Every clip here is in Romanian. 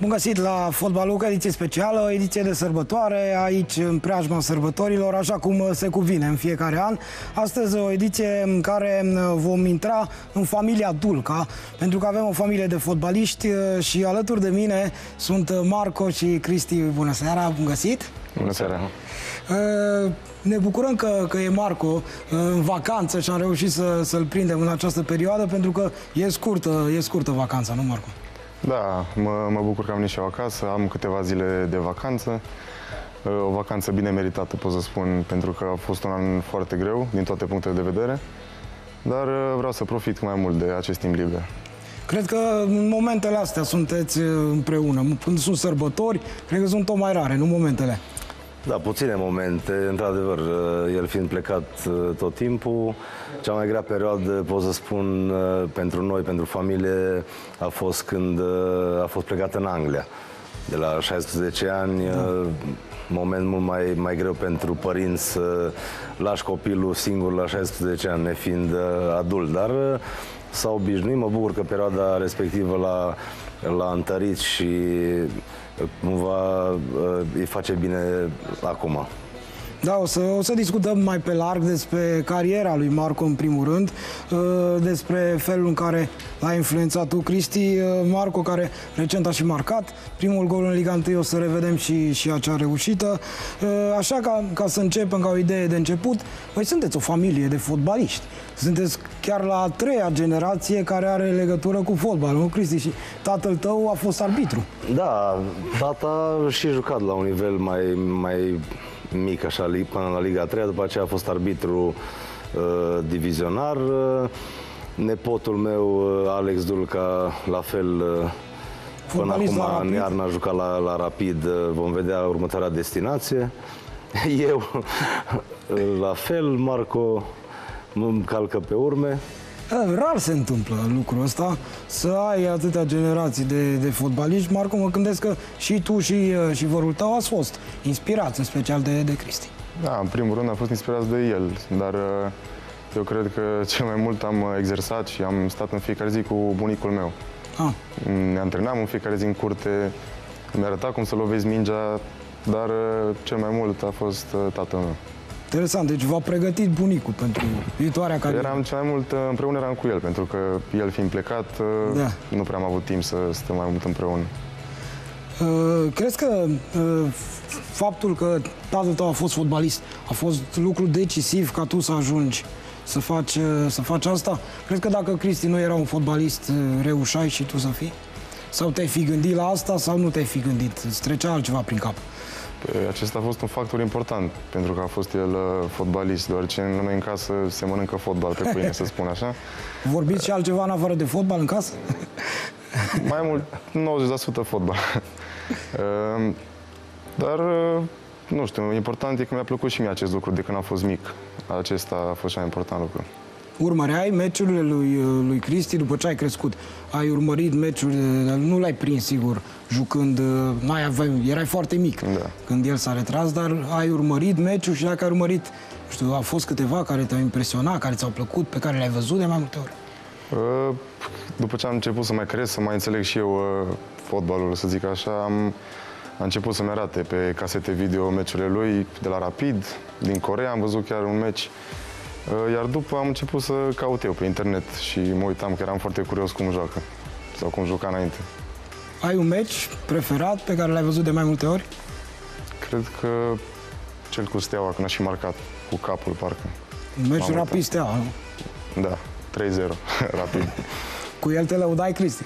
Bun găsit la Fotbal Luca, ediție specială, ediție de sărbătoare, aici în preajma sărbătorilor, așa cum se cuvine în fiecare an. Astăzi o ediție în care vom intra în familia Dulca, pentru că avem o familie de fotbaliști și alături de mine sunt Marco și Cristi. Bună seara, bun găsit! Bună seara! Ne bucurăm că e Marco în vacanță și am reușit să-l prindem în această perioadă, pentru că e scurtă vacanța, nu, Marco? Da, mă bucur că am venit și eu acasă, am câteva zile de vacanță, o vacanță bine meritată, pot să spun, pentru că a fost un an foarte greu, din toate punctele de vedere, dar vreau să profit mai mult de acest timp liber. Cred că în momentele astea sunteți împreună, când sunt sărbători, cred că sunt tot mai rare, nu momentele? Da, puține momente, într-adevăr, el fiind plecat tot timpul, cea mai grea perioadă, pot să spun, pentru noi, pentru familie, a fost când a fost plecat în Anglia. De la 16 ani, moment mult mai greu pentru părinți să lași copilul singur la 16 ani, nefiind adult, dar s-a obișnuit, mă bucur că perioada respectivă l-a întărit și cumva îi face bine acum. Da, o să discutăm mai pe larg despre cariera lui Marco, în primul rând, despre felul în care l-a influențat tu, Cristi. Marco, care recent a și marcat primul gol în Liga 1, o să revedem și acea reușită. Așa ca să începem, ca o idee de început, voi sunteți o familie de fotbaliști. Sunteți chiar la a treia generație care are legătură cu fotbalul, nu, Cristi? Și tatăl tău a fost arbitru. Da, tata și jucat la un nivel mai mic, așa, până la Liga 3, după aceea a fost arbitru divizionar. Nepotul meu, Alex Dulca, la fel, până acum, în iarnă, a jucat la Rapid, vom vedea următoarea destinație. Eu, la fel, Marco mă calcă pe urme. Rar se întâmplă lucrul ăsta, să ai atâtea generații de fotbaliști. Marco, mă gândesc că și tu și vărul tău ați fost inspirați, în special de Cristi. Da, în primul rând a fost inspirați de el, dar eu cred că cel mai mult am exersat și am stat în fiecare zi cu bunicul meu. Ne antrenam în fiecare zi în curte, mi-a arătat cum să lovezi mingea, dar cel mai mult a fost tatăl meu. Interesant, deci v-a pregătit bunicul pentru viitoarea carieră. Eram cel mai mult împreună, eram cu el, pentru că el fiind plecat, nu prea am avut timp să stăm mai mult împreună. Crezi că faptul că tatăl tău a fost fotbalist a fost lucru decisiv ca tu să ajungi să faci asta? Crezi că dacă Cristi nu era un fotbalist, reușai și tu să fii? Sau te-ai fi gândit la asta sau nu te-ai fi gândit? Îți trecea altceva prin cap? Acesta a fost un factor important, pentru că a fost el fotbalist, deoarece în lume în casă se mănâncă fotbal pe pâine, să spun așa. Vorbiți și altceva în afară de fotbal în casă? Mai mult, 90% fotbal. Dar, nu știu, important e că mi-a plăcut și mie acest lucru de când am fost mic. Acesta a fost cel mai important lucru. Urmăreai meciurile lui Cristi după ce ai crescut? Ai urmărit meciurile, nu l-ai prins, sigur, jucând, erai foarte mic când el s-a retras, dar ai urmărit meciul și dacă ai urmărit, nu știu, au fost câteva care te-au impresionat, care ți-au plăcut, pe care le-ai văzut de mai multe ori? După ce am început să mai cresc, să mai înțeleg și eu fotbalul, să zic așa, am început să-mi arate pe casete video meciurile lui de la Rapid, din Coreea, am văzut chiar un meci. Iar după am început să caut eu pe internet și mă uitam, că eram foarte curios cum joacă sau cum juca înainte. Ai un meci preferat pe care l-ai văzut de mai multe ori? Cred că cel cu Steaua, când a și marcat cu capul, parcă. Un meci Rapid Steaua, nu? Da, 3-0, Rapid. Cu el te lăudai, Cristi?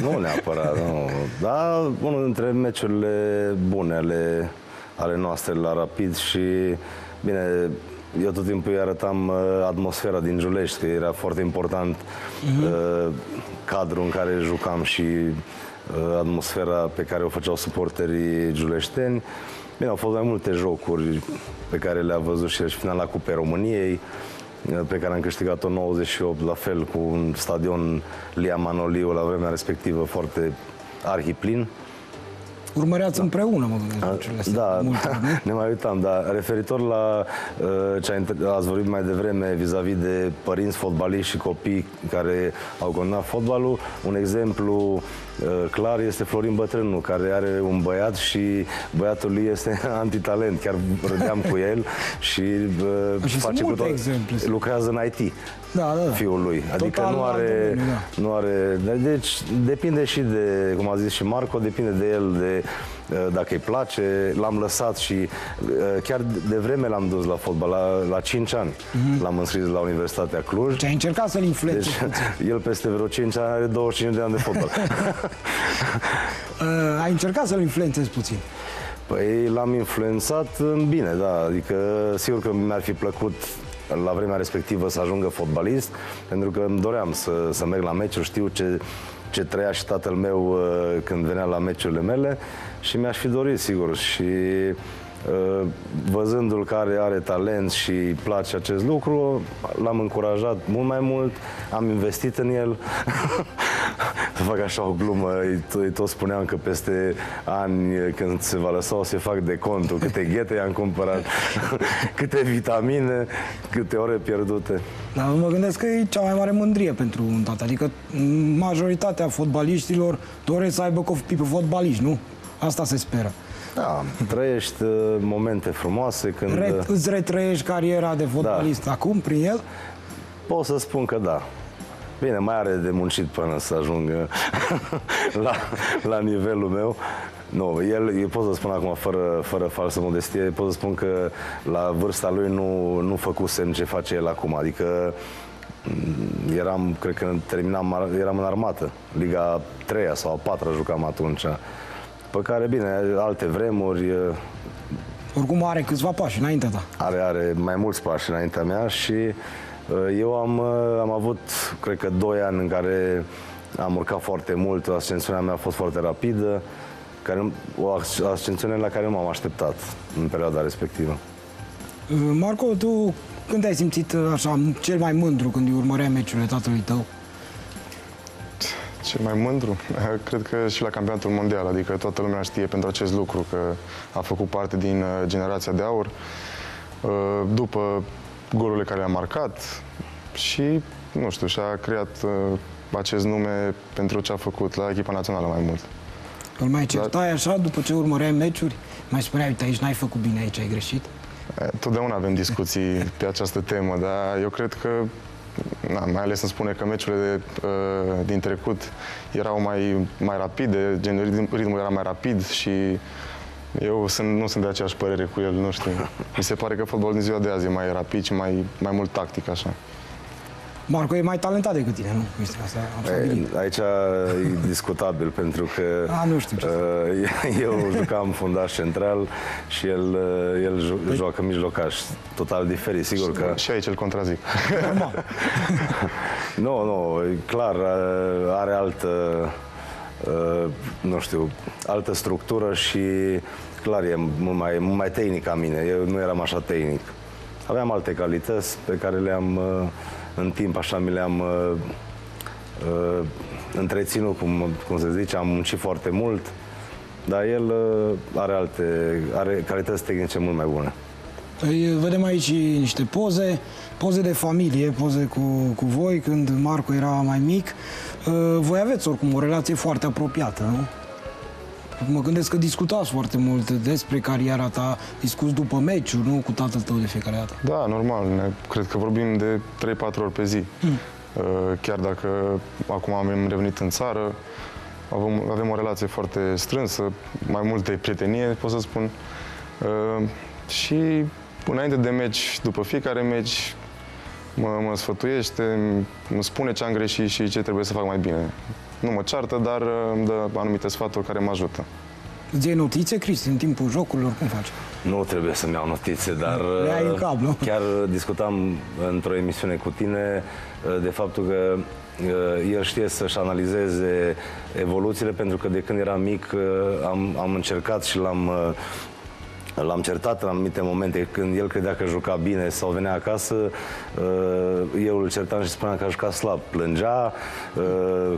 Nu neapărat, nu. Dar unul dintre meciurile bune ale noastre la Rapid și, bine, eu tot timpul îi arătam atmosfera din Giulești, că era foarte important cadrul în care jucam și atmosfera pe care o făceau suporterii giuleșteni. Bine, au fost mai multe jocuri pe care le-a văzut și el, și finala Cupei României, pe care am câștigat-o 98, la fel, cu un stadion Lia Manoliu la vremea respectivă foarte arhiplin. Urmăreați împreună, mă gândesc. Da, ne mai uitam, dar referitor la ce ați vorbit mai devreme vis-a-vis de părinți fotbaliști și copii care au condamnat fotbalul, un exemplu clar este Florin Bătrânu, care are un băiat și băiatul lui este antitalent. Chiar râdeam cu el și face cu tot, lucrează în IT. Da, da, da. Fiul lui. Adică total, nu are... Deci depinde și de, cum a zis și Marco, depinde de el, de dacă îi place. L-am lăsat și chiar de vreme l-am dus la fotbal, la 5 ani. L-am înscris la Universitatea Cluj. Ce-ai încercat să-l influențezi? Deci, el peste vreo 5 ani are 25 de ani de fotbal. Ai încercat să-l influențezi puțin? Păi l-am influențat în bine, da. Adică sigur că mi-ar fi plăcut la vremea respectivă să ajungă fotbalist, pentru că îmi doream să merg la meciuri, știu ce trăia și tatăl meu când venea la meciurile mele și mi-aș fi dorit, sigur. Și văzându-l că are talent și îi place acest lucru, l-am încurajat mult mai mult, am investit în el. Să fac așa o glumă, îi tot spuneam că peste ani, când se va lăsa, o să fac de contul câte ghete i-am cumpărat, câte vitamine, câte ore pierdute. Dar mă gândesc că e cea mai mare mândrie pentru un tată, adică majoritatea fotbaliștilor doresc să aibă copii pe fotbaliști, nu? Asta se speră. Da, trăiești momente frumoase când... Îți retrăiești cariera de fotbalist, da. Acum, prin el? Pot să spun că da. Bine, mai are de muncit până să ajungă la nivelul meu. Nu, eu pot să spun acum, fără falsă modestie, pot să spun că la vârsta lui nu făcusem ce face el acum. Adică eram, cred că eram în armată. Liga 3-a sau a 4-a jucam atunci. Pe care, bine, alte vremuri... Oricum are câțiva pași înaintea ta. Are mai mulți pași înaintea mea și... Eu am avut, cred că, 2 ani în care am urcat foarte mult, ascensiunea mea a fost foarte rapidă, o ascensiune la care nu m-am așteptat în perioada respectivă. Marco, tu când te-ai simțit așa cel mai mândru când îi urmăreai meciurile tatălui tău? Cel mai mândru? Cred că și la campionatul mondial, adică toată lumea știe pentru acest lucru, că a făcut parte din generația de aur. După golurile care le-a marcat și, nu știu, și-a creat acest nume pentru ce a făcut la echipa națională mai mult. Îl mai certai așa după ce urmăreai meciuri? Mai spuneai, uite, aici n-ai făcut bine, aici ai greșit? Totdeauna avem discuții pe această temă, dar eu cred că, mai ales îmi spune că meciurile din trecut erau mai rapide, ritmul era mai rapid și eu nu sunt de aceeași părere cu el, nu știu. Mi se pare că fotbalul din ziua de azi e mai rapid și mai mult tactic, așa. Marco e mai talentat decât tine, nu? Asta, aici e discutabil, pentru că nu știu ce eu jucam fundaș central și el joacă mijlocaș. Total diferit, sigur că... Și aici îl contrazic. Nu, clar, are altă... nu știu, altă structură și clar e mult mai tehnic ca mine. Eu nu eram așa tehnic. Aveam alte calități pe care le-am în timp, așa mi le-am întreținut, cum se zice, am muncit foarte mult, dar el are calități tehnice mult mai bune. Vedem aici niște poze de familie, poze cu voi, când Marco era mai mic. Voi aveți oricum o relație foarte apropiată, nu? Mă gândesc că discutați foarte mult despre cariera ta, discuți după meciuri, nu? Cu tatăl tău de fiecare dată. Da, normal. Cred că vorbim de 3-4 ori pe zi. Chiar dacă acum am revenit în țară, avem o relație foarte strânsă, mai mult de prietenie, pot să spun. Și înainte de meci, după fiecare meci, mă sfătuiește, îmi spune ce am greșit și ce trebuie să fac mai bine. Nu mă ceartă, dar îmi dă anumite sfaturi care mă ajută. Îți iei notițe, Cristi, în timpul jocurilor? Cum faci? Nu trebuie să-mi iau notițe, dar le-ai în cap, nu? Chiar discutam într-o emisiune cu tine de faptul că el știe să-și analizeze evoluțiile, pentru că de când eram mic am încercat și l-am L-am certat în anumite momente când el credea că juca bine sau venea acasă, eu îl certam și spuneam că a jucat slab. Plângea,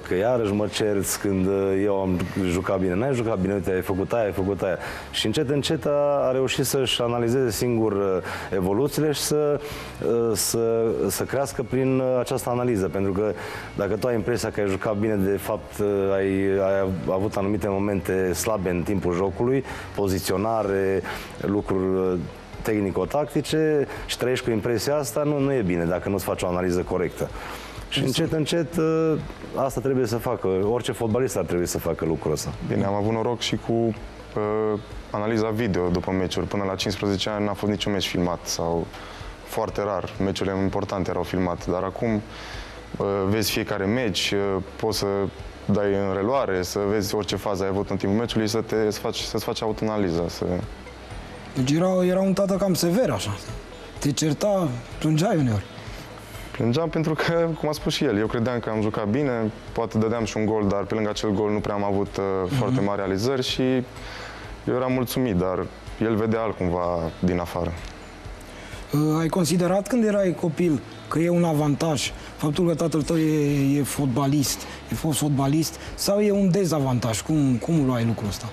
că iarăși mă cerți când eu am jucat bine. N-ai jucat bine, uite, ai făcut aia, ai făcut aia. Și încet, încet a reușit să-și analizeze singur evoluțiile și să crească prin această analiză. Pentru că dacă tu ai impresia că ai jucat bine, de fapt ai avut anumite momente slabe în timpul jocului, poziționare, lucruri tehnico-tactice, și trăiești cu impresia asta, nu e bine dacă nu-ți faci o analiză corectă. Și încet, încet, asta trebuie să facă. Orice fotbalist ar trebui să facă lucrul ăsta. Bine, am avut noroc și cu analiza video după meciuri. Până la 15 ani n-a fost niciun meci filmat sau foarte rar. Meciurile importante erau filmate, dar acum vezi fiecare meci, poți să dai în reluare, să vezi orice fază ai avut în timpul meciului, să-ți faci autoanaliza. Deci era un tată cam sever, așa. Te certa, plângeai uneori. Plângeam pentru că, cum a spus și el, eu credeam că am jucat bine, poate dădeam și un gol, dar pe lângă acel gol nu prea am avut foarte mari realizări și eu eram mulțumit, dar el vedea altcumva din afară. Ai considerat când erai copil că e un avantaj faptul că tatăl tău e fotbalist, e fost fotbalist, sau e un dezavantaj? Cum luai lucrul ăsta?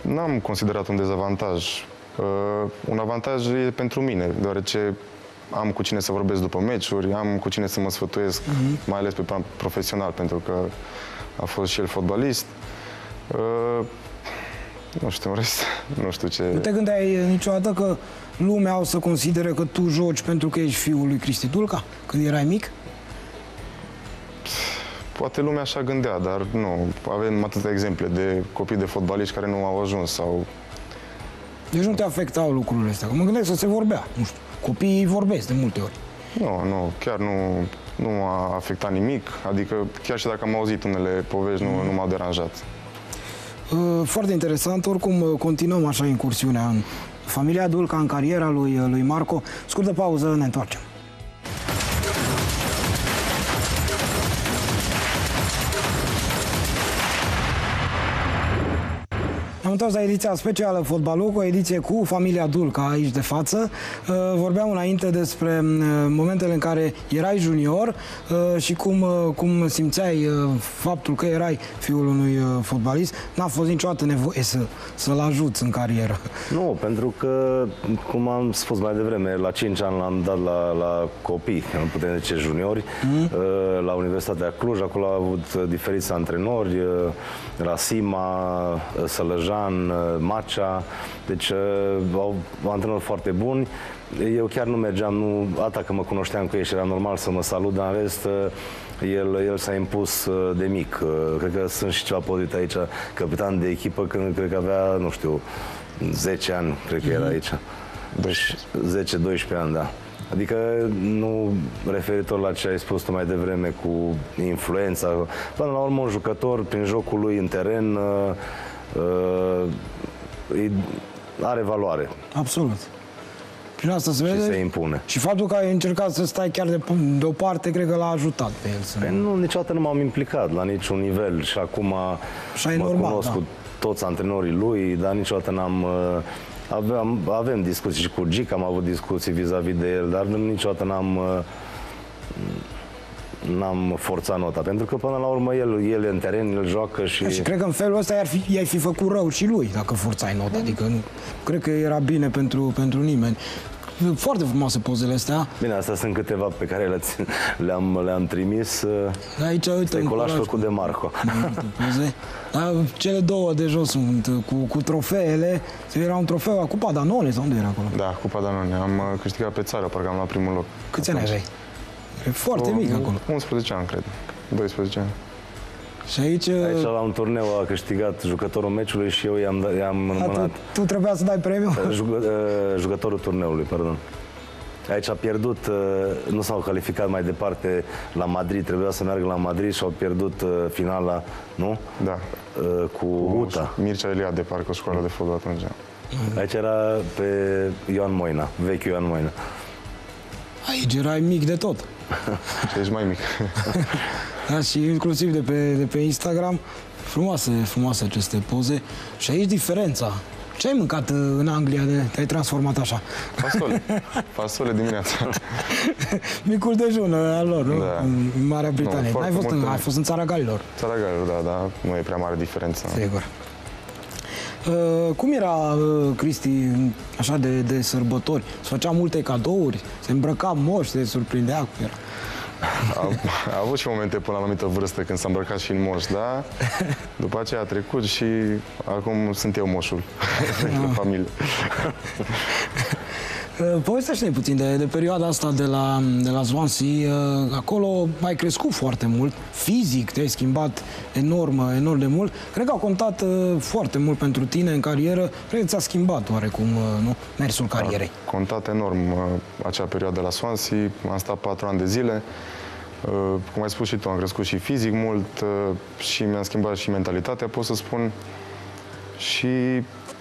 N-am considerat un dezavantaj. Un avantaj e pentru mine, deoarece am cu cine să vorbesc după meciuri, am cu cine să mă sfătuiesc, mai ales pe plan profesional, pentru că a fost și el fotbalist. Nu știu, în rest, nu știu ce... Nu te gândeai niciodată că lumea o să considere că tu joci pentru că ești fiul lui Cristi Dulca, când erai mic? Poate lumea așa gândea, dar nu. Avem atâtea exemple de copii de fotbaliști care nu au ajuns sau... Deci nu te afectau lucrurile astea? Că mă gândesc să se vorbea, nu știu. Copiii vorbesc de multe ori. Nu, chiar nu m-a afectat nimic. Adică chiar și dacă am auzit unele povești, nu m-au deranjat. Foarte interesant, oricum continuăm așa incursiunea în familia Dulca, în cariera lui Marco. Scurtă pauză, ne întoarcem. Am întors la ediția specială Fotbaloc, o ediție cu familia Dulca aici de față. Vorbeam înainte despre momentele în care erai junior și cum simțeai faptul că erai fiul unui fotbalist. N-a fost niciodată nevoie să-l ajuți în carieră. Nu, pentru că, cum am spus mai devreme, la 5 ani l-am dat la copii, că nu putem zice juniori, la Universitatea Cluj. Acolo au avut diferiți antrenori, la Sima, Sălăjan, Marcea, deci au antrenori foarte buni. Eu chiar nu mergeam, atât că mă cunoșteam cu ei și era normal să mă salut, dar în rest el s-a impus de mic. Cred că sunt și ceva potrivit aici, capitan de echipă, când cred că avea, nu știu, 10 ani, cred că era aici. Deci 10-12 ani, da. Adică, nu referitor la ce ai spus tu mai devreme cu influența, până la urmă un jucător, prin jocul lui în teren, are valoare. Absolut. Prin asta se vede. Și se impune. Și faptul că ai încercat să stai chiar deoparte, cred că l-a ajutat pe el. Nu, niciodată nu m-am implicat la niciun nivel și acum mă cunosc cu toți antrenorii lui, dar niciodată n-am... Avem discuții și cu Gic, am avut discuții vis-a-vis de el, dar niciodată n-am forțat nota, pentru că până la urmă el e în teren, el joacă și... Și cred că în felul ăsta i-ai fi făcut rău și lui dacă forțai nota, adică nu cred că era bine pentru nimeni. Foarte frumoase pozele astea. Bine, astea sunt câteva pe care le-am trimis. Aici, uite, un colaj făcut de Marco. Cele două de jos sunt cu trofeele. Era un trofeu la Cupa Danone sau unde era acolo? Da, Cupa Danone. Am câștigat pe țară, parcă am la primul loc. Câți ani aveai? E foarte mic acolo. 11 ani, cred. 12 ani. Și aici la un turneu a câștigat jucătorul meciului și eu i-am înmânat. Tu trebuia să dai premiu? Jucătorul turneului, pardon. Aici a pierdut, nu s-au calificat mai departe la Madrid, trebuia să meargă la Madrid și au pierdut finala, nu? Da. Cu Guta. Mircea Eliade, parcă școala de fotbal atunci. Aici era pe Ioan Moina, vechiul Ioan Moina. Aici erai mic de tot. Ești mai mic. Da, și inclusiv de pe Instagram, frumoase aceste poze. Și aici diferența Ce ai mâncat în Anglia? Te-ai transformat așa? Fasole. Fasole dimineața. Micul dejun al lor, nu? Da. În Marea Britanie. Nu, ai fost în Țara Galilor. Țara Galilor, da, da. Nu e prea mare diferență. Sigur. Cum era Cristi așa de sărbători? Se făcea multe cadouri? Se îmbrăca moș? Se surprindea? Cum era? A avut și momente până la anumită vârstă când s-a îmbrăcat și în moș, da? După aceea a trecut și acum sunt eu moșul de familie. Povestește-ne puțin de perioada asta de la Swansea. Acolo ai crescut foarte mult, fizic te-ai schimbat enorm, enorm de mult. Cred că a contat foarte mult pentru tine în carieră. Cred că ți-a schimbat oarecum, nu? Mersul carierei. A contat enorm acea perioadă la Swansea. Am stat 4 ani de zile. Cum ai spus și tu, am crescut și fizic mult și mi-am schimbat și mentalitatea, pot să spun. Și...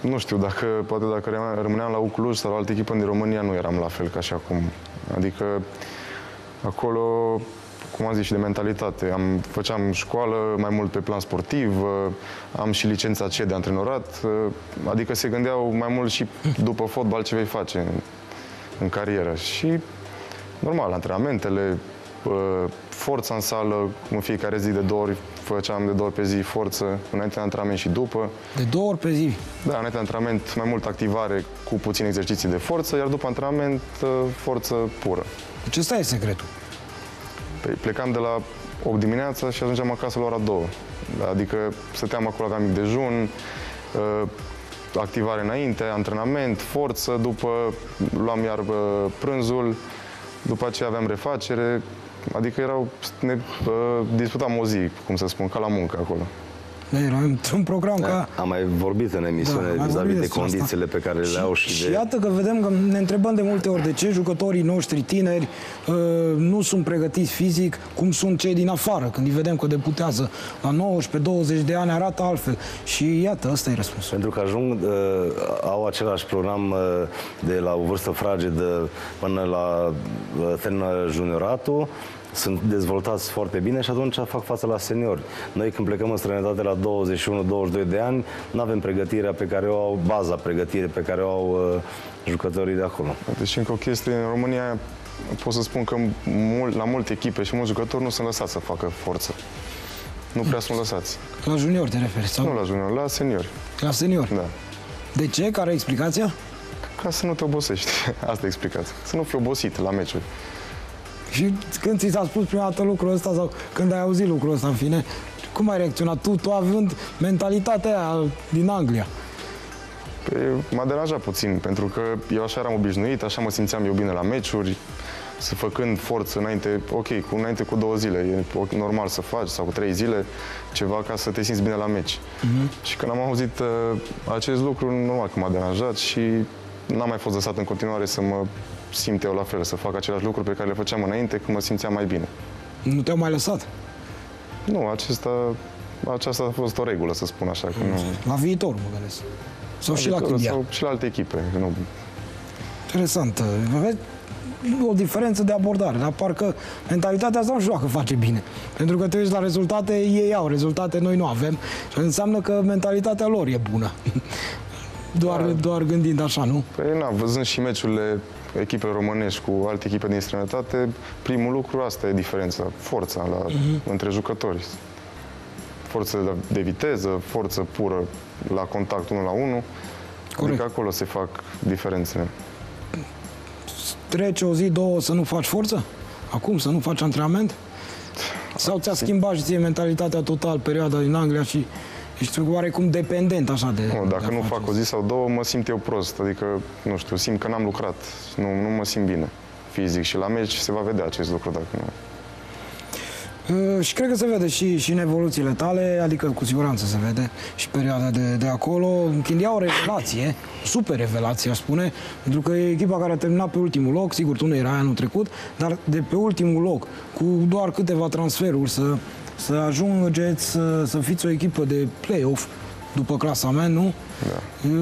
nu știu, poate dacă rămâneam la Cluj sau la altă echipă din România, nu eram la fel ca și acum. Adică, acolo, cum am zis, și de mentalitate. Făceam școală mai mult pe plan sportiv, am și licența C de antrenorat, adică se gândeau mai mult și după fotbal ce vei face în carieră. Și, normal, antrenamentele, forța în sală, în fiecare zi de 2 ori, făceam de 2 ori pe zi forță, înainte de antrenament și după. De 2 ori pe zi? Da, înainte de antrenament mai mult activare cu puține exerciții de forță, iar după antrenament forță pură. Deci ăsta e secretul? Păi, plecam de la 8 dimineața și ajungeam acasă la ora 2. Adică stăteam acolo, aveam mic dejun, activare înainte, antrenament, forță, după luam iar prânzul, după aceea aveam refacere. Adică ne disputam o zi, cum să spun, ca la muncă acolo. Era într-un program ca... Am mai vorbit în emisiune vis-a-vis de condițiile pe care le au și de... Și iată că vedem că ne întrebăm de multe ori de ce jucătorii noștri tineri nu sunt pregătiți fizic cum sunt cei din afară. Când îi vedem că debutează la 19-20 de ani, arată altfel. Și iată, ăsta e răspunsul. Pentru că ajung, au același program de la o vârstă fragedă până la termină junioratul. Sunt dezvoltați foarte bine și atunci fac față la seniori. Noi când plecăm în străinătate la 21-22 de ani, nu avem pregătirea pe care o au, baza pregătire pe care o au jucătorii de acolo. Deci încă o chestie, în România pot să spun că la multe echipe și mulți jucători nu sunt lăsați să facă forță. Nu prea sunt lăsați. La juniori te referi? Sau? Nu la juniori, la seniori. La seniori? Da. De ce? Care e explicația? Ca să nu te obosești. Asta e explicația. Să nu fii obosit la meciuri. Și când ți s-a spus prima dată lucrul ăsta sau când ai auzit lucrul ăsta, în fine, cum ai reacționat tu având mentalitatea aia din Anglia? M-a deranjat puțin, pentru că eu așa eram obișnuit, așa mă simțeam eu bine la meciuri, făcând forță înainte, ok, înainte cu 2 zile, e normal să faci, sau cu 3 zile, ceva ca să te simți bine la meci. Și când am auzit acest lucru, normal că m-a deranjat și n-am mai fost lăsat în continuare să mă simt eu la fel, să fac același lucruri pe care le făceam înainte, când mă simțeam mai bine. Nu te-au mai lăsat? Nu, aceasta a fost o regulă, să spun așa. Că nu... La viitor, mă gândesc. Sau la și viitor, la Chindia. Sau și la alte echipe. Nu... Interesant. Vezi o diferență de abordare, dar parcă mentalitatea asta nu știu dacă face bine. Pentru că te uiți la rezultate, ei au rezultate, noi nu avem. Și înseamnă că mentalitatea lor e bună. Doar gândind așa, nu? Păi, na, văzând și meciurile echipele românești cu alte echipe din străinătate, primul lucru, asta e diferența, forța între jucători. Forță de viteză, forță pură la contact 1 la 1. Corect. Adică acolo se fac diferențele. Trece o zi, 2 să nu faci forță? Acum să nu faci antrenament? Sau ți-a schimbat și ție mentalitatea total, perioada din Anglia și... ești oarecum dependent așa de... Nu, dacă nu fac o zi sau 2, mă simt eu prost. Adică, nu știu, simt că n-am lucrat. Nu mă simt bine fizic. Și la meci se va vedea acest lucru, dacă nu... Și cred că se vede și în evoluțiile tale, adică cu siguranță se vede și perioada de acolo. Chindia o revelație, super revelație, aș spune, pentru că e echipa care a terminat pe ultimul loc, sigur, tu nu erai anul trecut, dar de pe ultimul loc, cu doar câteva transferuri, să ajungeți să fiți o echipă de play-off după clasament, nu? Da.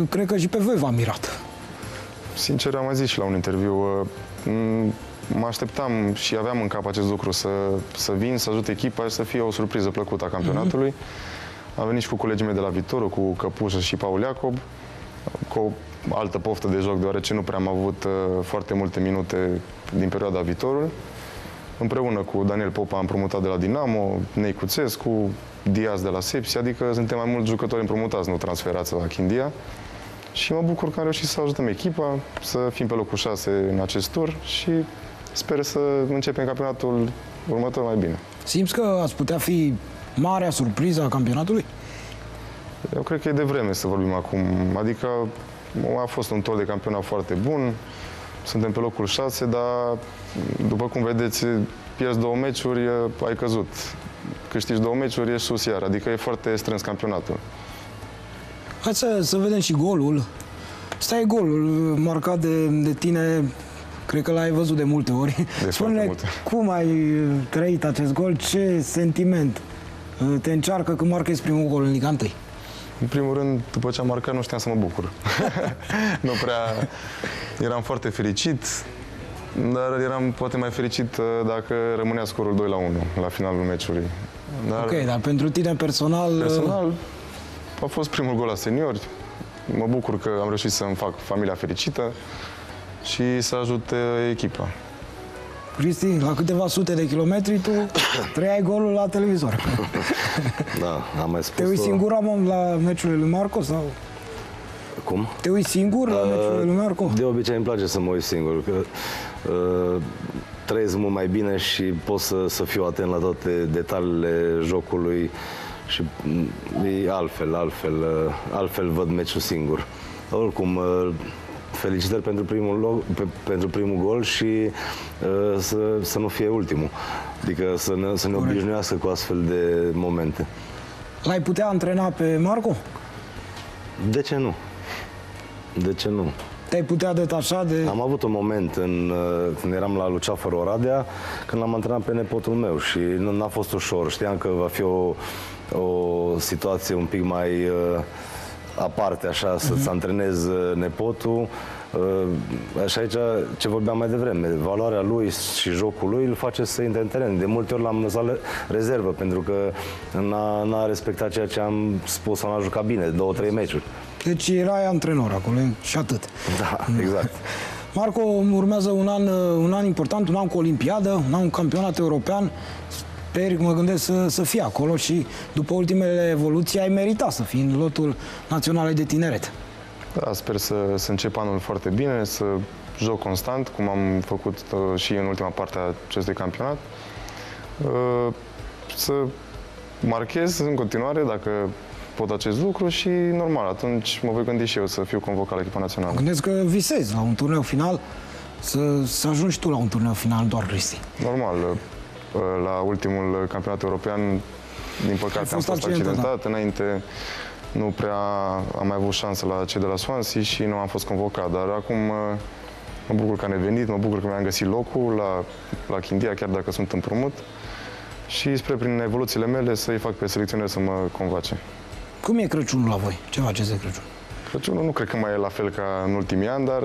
Cred că și pe voi v-a mirat. Sincer, am zis și la un interviu, mă așteptam și aveam în cap acest lucru, să vin, să ajut echipa și să fie o surpriză plăcută a campionatului. Am venit și cu colegii mei de la Vitorul, cu Căpușă și Paul Iacob, cu o altă poftă de joc, deoarece nu prea am avut foarte multe minute din perioada Vitorul. Împreună cu Daniel Poppa am promutat de la Dynamo, Ney Kutsescu, Diaz de la Sepsi, adică suntem mai mulți jucători împrumutați, nu transferați la Chindia. Și mă bucur că am reușit să ajutăm echipa, să fim pe locul 6 în acest tur și sper să începem campionatul următor mai bine. Simți că ați putea fi marea surpriză a campionatului? Eu cred că e de vreme să vorbim acum. Adică a fost un tur de campionat foarte bun, suntem pe locul 6, dar după cum vedeți, pierzi 2 meciuri, ai căzut. Câștigi 2 meciuri, ești sus iar. Adică e foarte strâns campionatul. Hai să vedem și golul. Ăsta e golul marcat de tine, cred că l-ai văzut de multe ori. Spune-ne cum ai trăit acest gol, ce sentiment te încearcă când marchezi primul gol în Liga 1? În primul rând, după ce am marcat, nu știam să mă bucur. Nu prea... Eram foarte fericit, dar eram poate mai fericit dacă rămânea scorul 2-1 la finalul meciului. Dar... Ok, dar pentru tine personal... Personal... A fost primul gol la seniori. Mă bucur că am reușit să-mi fac familia fericită și să ajut echipa. Cristi, la câteva sute de kilometri tu trăiai golul la televizor. Da, am mai spus. Te uiți singur la meciurile lui Marco sau? Cum? Te uiți singur la meciurile lui Marco? De obicei îmi place să mă uit singur. Că, trăiesc mult mai bine și pot să fiu atent la toate detaliile jocului. Și altfel văd meciul singur. Oricum, felicitări pentru primul gol și să nu fie ultimul. Adică să ne obișnuiască cu astfel de momente. L-ai putea antrena pe Marco? De ce nu? De ce nu? Te-ai putea detașa de... Am avut un moment când eram la Luceafărul Oradea, când l-am antrenat pe nepotul meu și n-a fost ușor. Știam că va fi o situație un pic mai aparte, așa, să-ți antrenezi nepotul. Și aici, ce vorbeam mai devreme, valoarea lui și jocul lui îl face să intre în teren. De multe ori l-am lăsat rezervă, pentru că n-a respectat ceea ce am spus sau n-a jucat bine, 2-3 meciuri. Deci erai antrenor acolo și atât. Da, exact. Marco, urmează un an important, un an cu Olimpiadă, un an cu campionat european. Sper, mă gândesc să fii acolo și după ultimele evoluții ai meritat să fii în lotul național de tineret. Da, sper să încep anul foarte bine, să joc constant, cum am făcut și în ultima parte a acestui campionat. Să marchez în continuare, dacă pot acest lucru și, normal, atunci mă voi gândi și eu să fiu convocat la echipa națională. Gândesc că visezi la un turneu final, să ajungi tu la un turneu final doar, Cristi. Normal, la ultimul campionat european, din păcate, am fost accidentat. Da. Înainte nu prea am mai avut șansă la cei de la Swansea și nu am fost convocat, dar acum mă bucur că am revenit, mă bucur că mi-am găsit locul la Chindia, chiar dacă sunt împrumut, și prin evoluțiile mele să-i fac pe selecționer să mă convoace. Cum e Crăciunul la voi? Ce faceți de Crăciun? Crăciunul nu cred că mai e la fel ca în ultimii ani, dar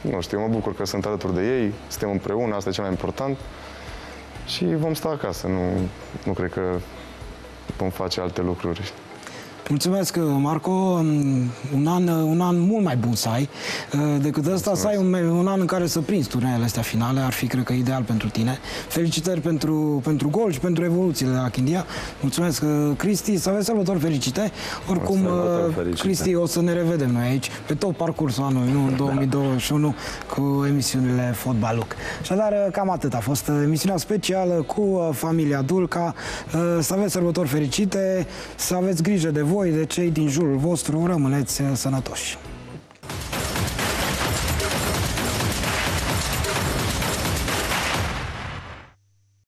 nu știu, mă bucur că sunt alături de ei, suntem împreună, asta e cel mai important. Și vom sta acasă, nu cred că vom face alte lucruri. Mulțumesc, Marco. Un an mult mai bun să ai decât ăsta, să ai un an în care să prinzi turneele astea finale. Ar fi, cred că, ideal pentru tine. Felicitări pentru gol și pentru evoluțiile la Chindia. Mulțumesc, Cristi. Să aveți sărbători fericite. Oricum, Cristi, o să ne revedem noi aici pe tot parcursul anului, nu? În 2021, cu emisiunile Fotbaluc. Așadar, cam atât a fost emisiunea specială cu familia Dulca. Să aveți sărbători fericite, să aveți grijă de voi, de cei din jurul vostru, rămâneți sănătoși!